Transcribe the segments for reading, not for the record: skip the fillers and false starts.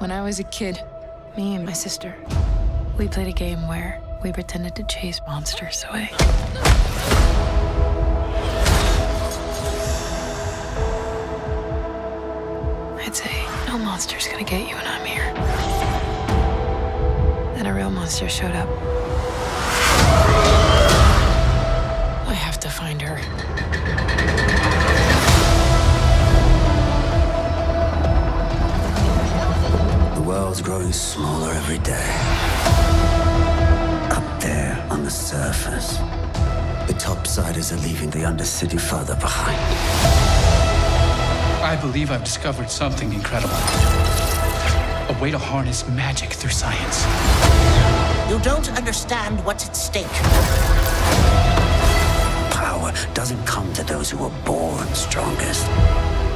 When I was a kid, me and my sister, we played a game where we pretended to chase monsters away. I'd say, no monster's gonna get you when I'm here. Then a real monster showed up. I have to find her. The world's growing smaller every day. Up there on the surface, the topsiders are leaving the undercity further behind. I believe I've discovered something incredible. A way to harness magic through science. You don't understand what's at stake. Power doesn't come to those who are born strongest.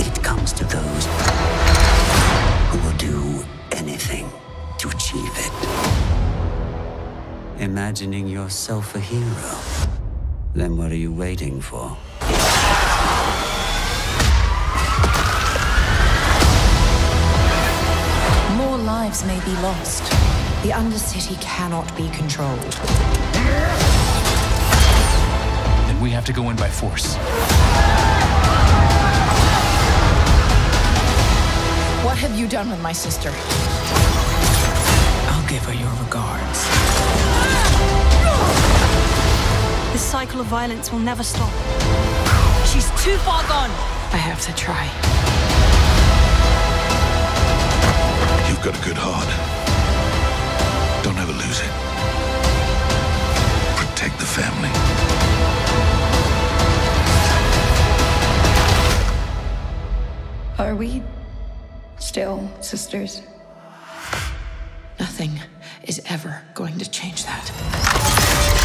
It comes to those who will do anything to achieve it. Imagining yourself a hero, then what are you waiting for? Lives may be lost. The Undercity cannot be controlled. Then we have to go in by force. What have you done with my sister? I'll give her your regards. This cycle of violence will never stop. She's too far gone. I have to try. You've got a good heart. Don't ever lose it. Protect the family. Are we still sisters? Nothing is ever going to change that.